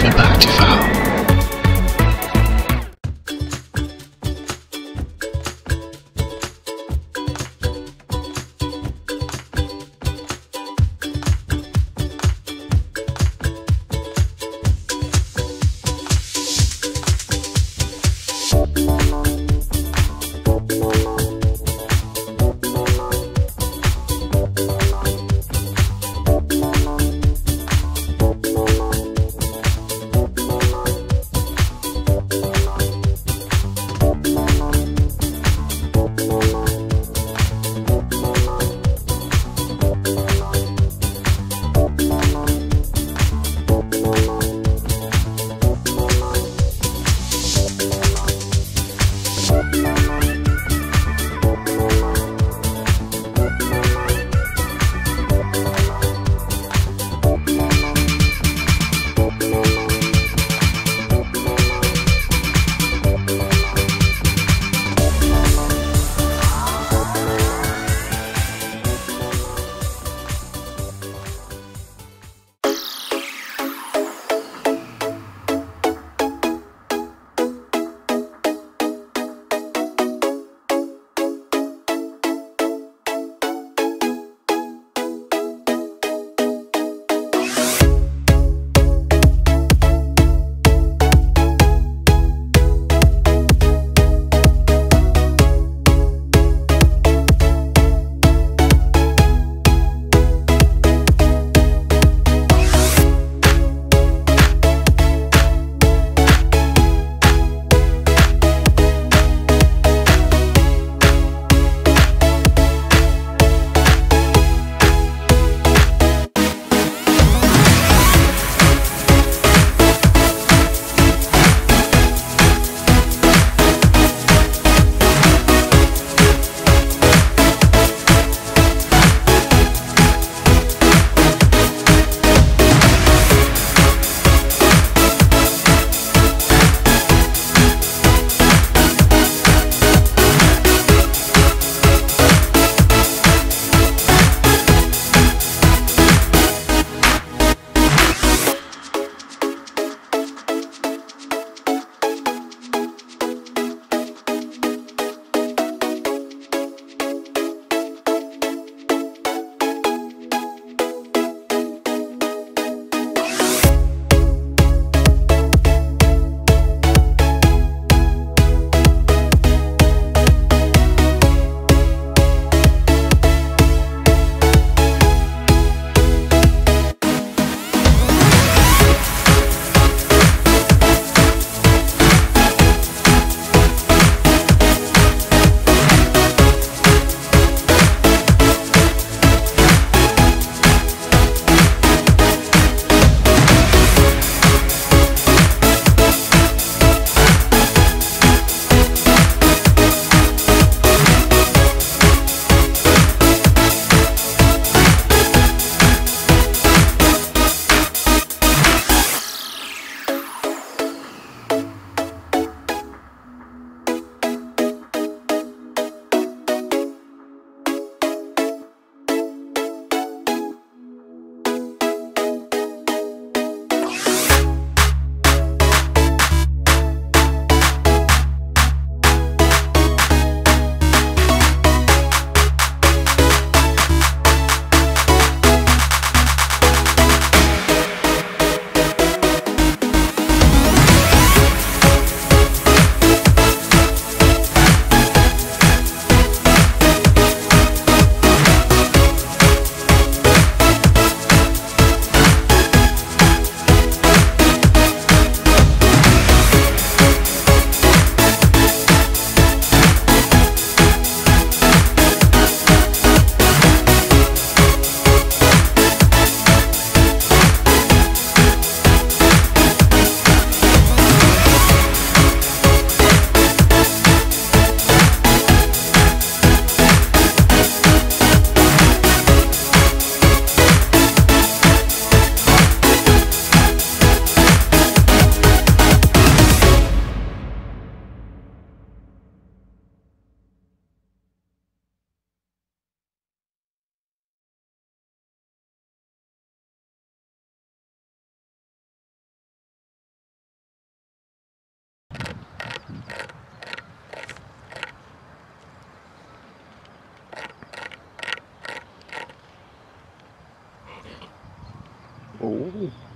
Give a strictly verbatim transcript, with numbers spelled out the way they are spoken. brings me back to Val. Oh.